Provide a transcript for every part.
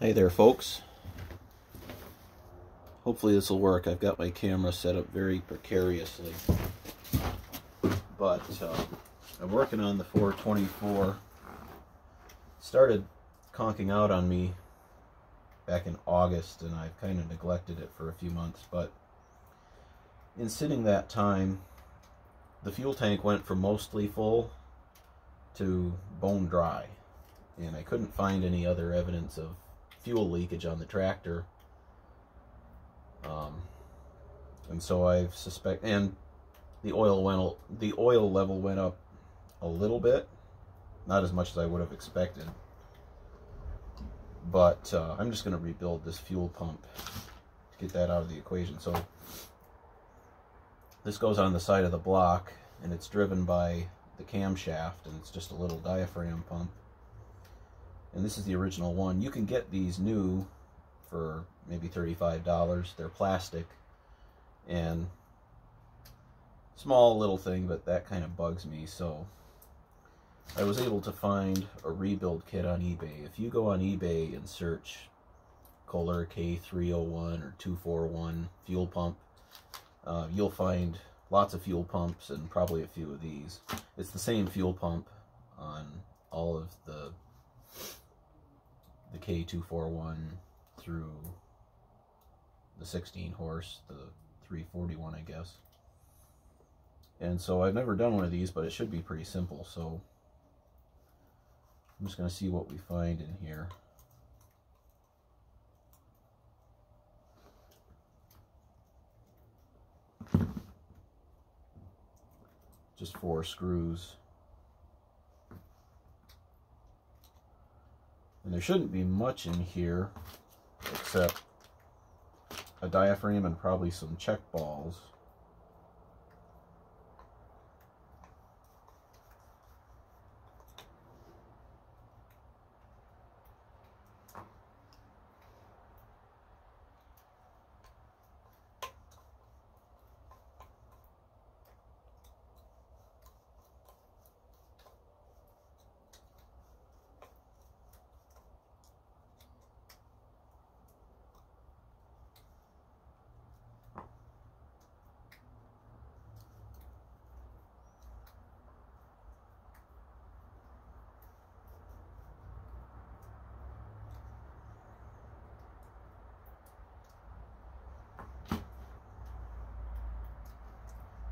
Hey there, folks. Hopefully this will work. I've got my camera set up very precariously, but I'm working on the 424. Started conking out on me back in August, and I've kind of neglected it for a few months, but in sitting that time, the fuel tank went from mostly full to bone dry, and I couldn't find any other evidence of fuel leakage on the tractor. And so I suspect, and the oil level went up a little bit, not as much as I would have expected, but I'm just going to rebuild this fuel pump to get that out of the equation. So this goes on the side of the block, and it's driven by the camshaft, and it's just a little diaphragm pump. And this is the original one. You can get these new for maybe $35. They're plastic, and small little thing, but that kind of bugs me. So I was able to find a rebuild kit on eBay. If you go on eBay and search Kohler K-301 or 241 fuel pump, you'll find lots of fuel pumps and probably a few of these. It's the same fuel pump on all of the K-241 through the 16 horse, the 341, I guess. And so I've never done one of these, but it should be pretty simple. So I'm just going to see what we find in here. Just 4 screws. And there shouldn't be much in here except a diaphragm and probably some check balls.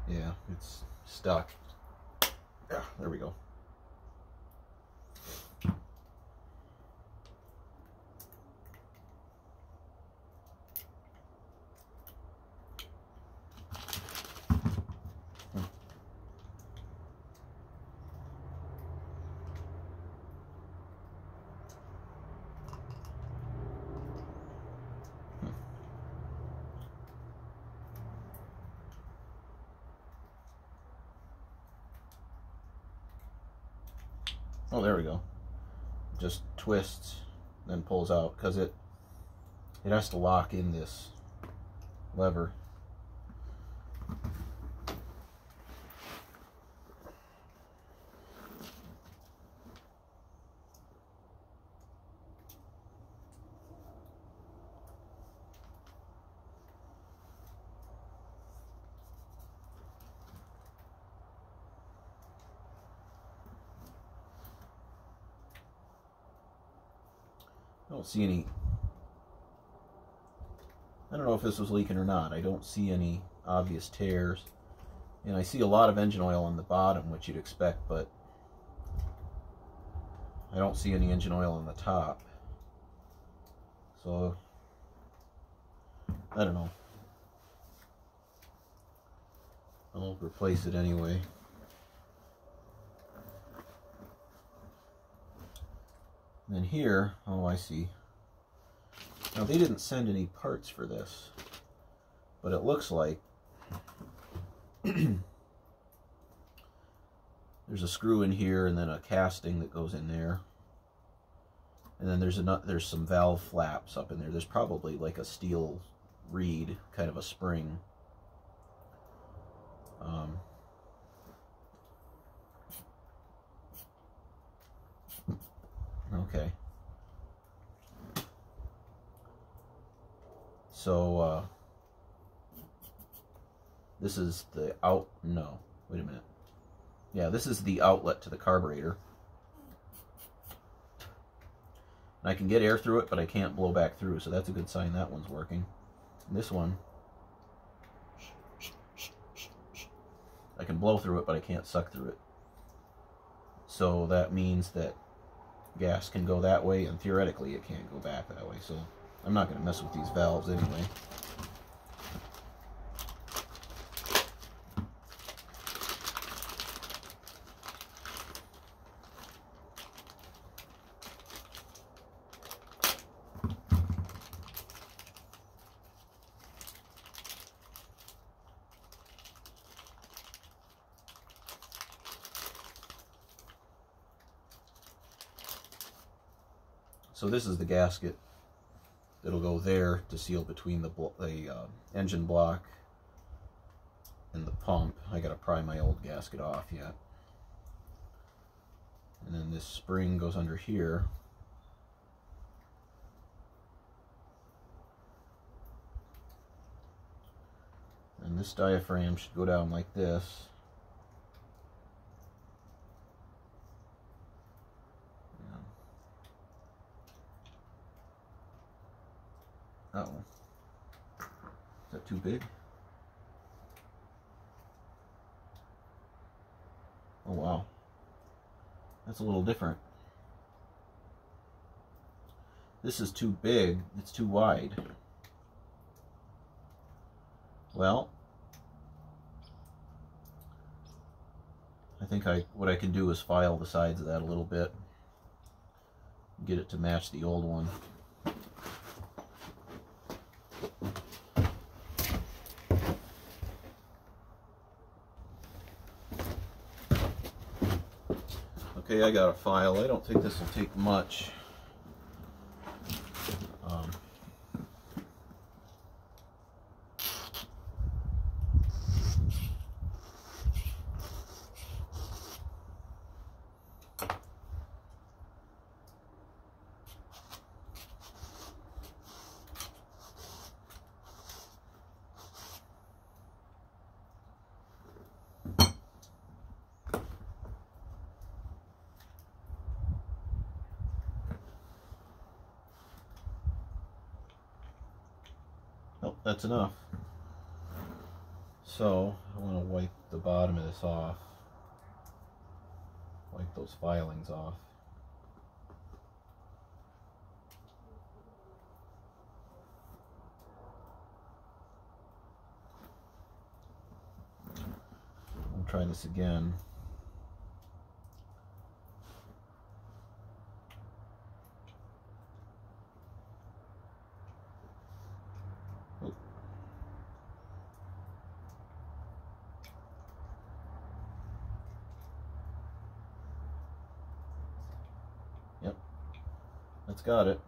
Yeah, it's stuck. Yeah, there we go. Oh, there we go. Just twists, then pulls out, because it has to lock in this lever. I don't see any, I don't know if this was leaking or not. I don't see any obvious tears, and I see a lot of engine oil on the bottom, which you'd expect, but I don't see any engine oil on the top. So I don't know, I'll replace it anyway. And here, oh, I see. Now, they didn't send any parts for this, but it looks like there's a screw in here, and then a casting that goes in there, and then there's some valve flaps up in there. There's probably like a steel reed, kind of a spring. Okay. So this is the out, no, wait a minute. Yeah, this is the outlet to the carburetor. And I can get air through it, but I can't blow back through, so that's a good sign that one's working. And this one, I can blow through it, but I can't suck through it. So that means that gas can go that way, and theoretically it can't go back that way, so I'm not going to mess with these valves anyway. So this is the gasket that'll go there to seal between the engine block and the pump. I gotta pry my old gasket off yet. And then this spring goes under here. And this diaphragm should go down like this. Uh-oh. Is that too big? Oh, wow. That's a little different. This is too big. It's too wide. Well, I think what I can do is file the sides of that a little bit. Get it to match the old one. I got a file. I don't think this will take much. That's enough. So I want to wipe the bottom of this off, wipe those filings off. I'll try this again. Got it.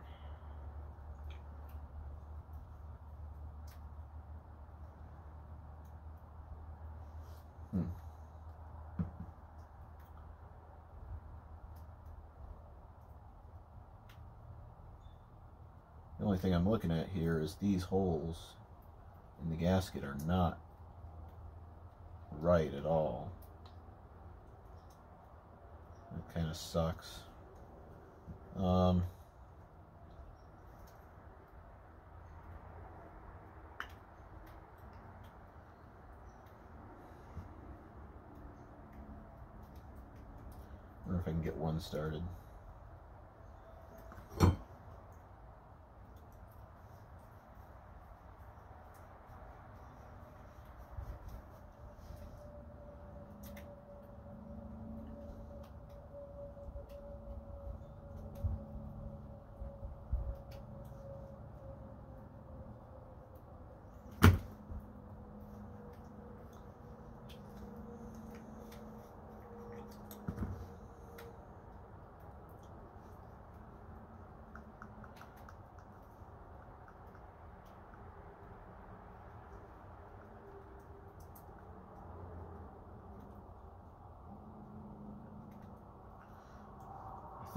The only thing I'm looking at here is these holes in the gasket are not right at all. That kind of sucks. If I can get one started.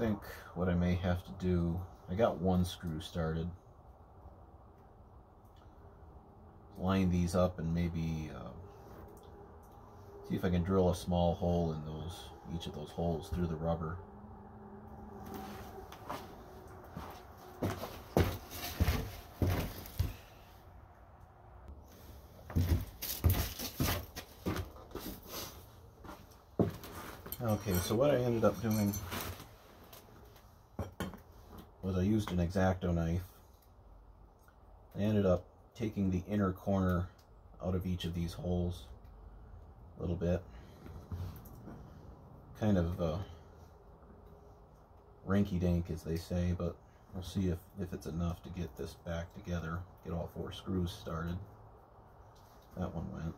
I think what I may have to do, I got one screw started. line these up and maybe see if I can drill a small hole in those, each of those holes through the rubber. Okay, so what I ended up doing was I used an Exacto knife. I ended up taking the inner corner out of each of these holes a little bit, kind of rinky-dink as they say, but we'll see if it's enough to get this back together, get all four screws started. That one went.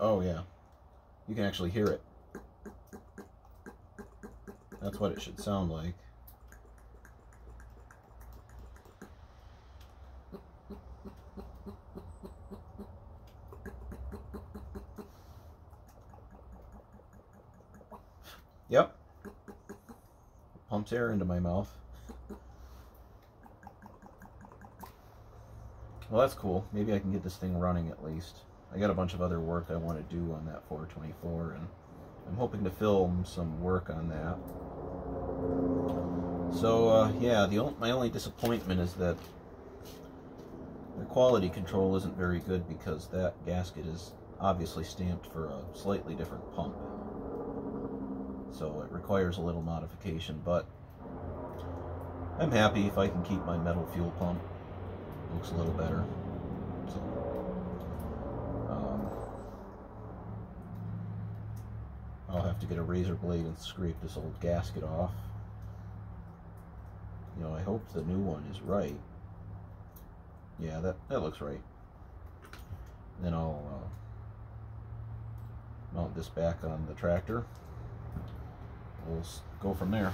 Oh yeah, you can actually hear it. That's what it should sound like. Yep. It pumps air into my mouth. Well, that's cool. Maybe I can get this thing running at least. I got a bunch of other work I want to do on that 424, and I'm hoping to film some work on that. So yeah, my only disappointment is that the quality control isn't very good, because that gasket is obviously stamped for a slightly different pump, so it requires a little modification. But I'm happy if I can keep my metal fuel pump. It looks a little better. So. I'll have to get a razor blade and scrape this old gasket off. You know, I hope the new one is right. Yeah, that looks right. Then I'll mount this back on the tractor. We'll go from there.